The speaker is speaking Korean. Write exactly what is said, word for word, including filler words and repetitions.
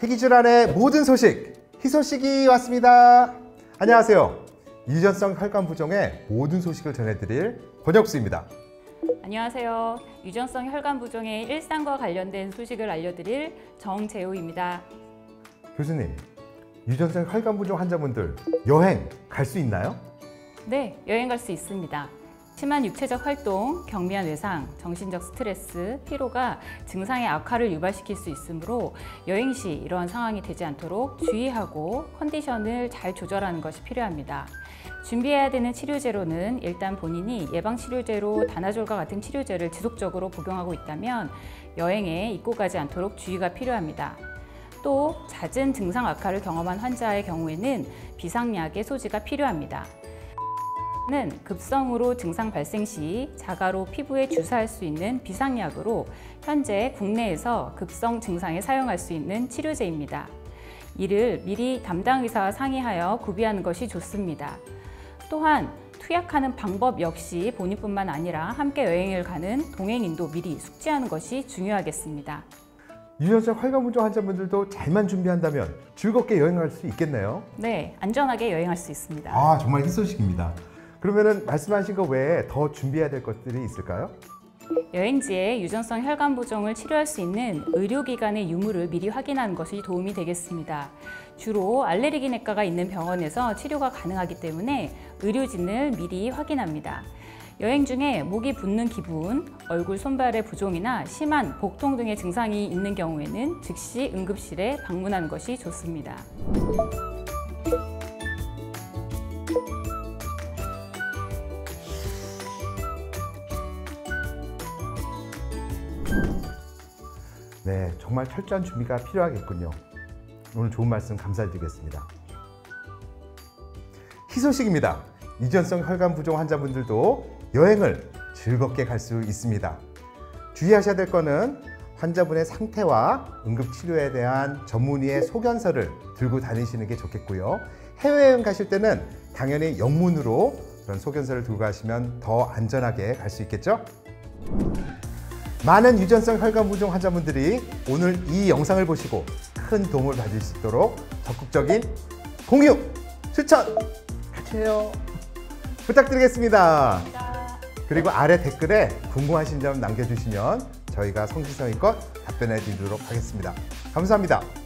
희귀질환의 모든 소식, 희소식이 왔습니다. 안녕하세요. 유전성 혈관 부종의 모든 소식을 전해드릴 권혁수입니다. 안녕하세요. 유전성 혈관 부종의 일상과 관련된 소식을 알려드릴 정재우입니다. 교수님, 유전성 혈관 부종 환자분들 여행 갈 수 있나요? 네, 여행 갈 수 있습니다. 심한 육체적 활동, 경미한 외상, 정신적 스트레스, 피로가 증상의 악화를 유발시킬 수 있으므로 여행 시 이러한 상황이 되지 않도록 주의하고 컨디션을 잘 조절하는 것이 필요합니다. 준비해야 되는 치료제로는 일단 본인이 예방치료제로 다나졸과 같은 치료제를 지속적으로 복용하고 있다면 여행에 잊고 가지 않도록 주의가 필요합니다. 또 잦은 증상 악화를 경험한 환자의 경우에는 비상약의 소지가 필요합니다. 는 급성으로 증상 발생 시 자가로 피부에 주사할 수 있는 비상약으로 현재 국내에서 급성 증상에 사용할 수 있는 치료제입니다. 이를 미리 담당 의사와 상의하여 구비하는 것이 좋습니다. 또한 투약하는 방법 역시 본인뿐만 아니라 함께 여행을 가는 동행인도 미리 숙지하는 것이 중요하겠습니다. 유전성 혈관 부종 환자분들도 잘만 준비한다면 즐겁게 여행할 수 있겠네요. 네, 안전하게 여행할 수 있습니다. 아, 정말 희소식입니다. 그러면은 말씀하신 것 외에 더 준비해야 될 것들이 있을까요? 여행지에 유전성 혈관 부종을 치료할 수 있는 의료기관의 유무를 미리 확인하는 것이 도움이 되겠습니다. 주로 알레르기 내과가 있는 병원에서 치료가 가능하기 때문에 의료진을 미리 확인합니다. 여행 중에 목이 붓는 기분, 얼굴 손발의 부종이나 심한 복통 등의 증상이 있는 경우에는 즉시 응급실에 방문하는 것이 좋습니다. 네, 정말 철저한 준비가 필요하겠군요. 오늘 좋은 말씀 감사드리겠습니다. 희소식입니다. 유전성 혈관 부종 환자분들도 여행을 즐겁게 갈 수 있습니다. 주의하셔야 될 것은 환자분의 상태와 응급치료에 대한 전문의의 소견서를 들고 다니시는 게 좋겠고요. 해외여행 가실 때는 당연히 영문으로 그런 소견서를 들고 가시면 더 안전하게 갈 수 있겠죠? 많은 유전성 혈관 부종 환자분들이 오늘 이 영상을 보시고 큰 도움을 받을 수 있도록 적극적인 공유, 추천 같이 해요. 부탁드리겠습니다. 감사합니다. 그리고 아래 댓글에 궁금하신 점 남겨주시면 저희가 성심성의껏 답변해 드리도록 하겠습니다. 감사합니다.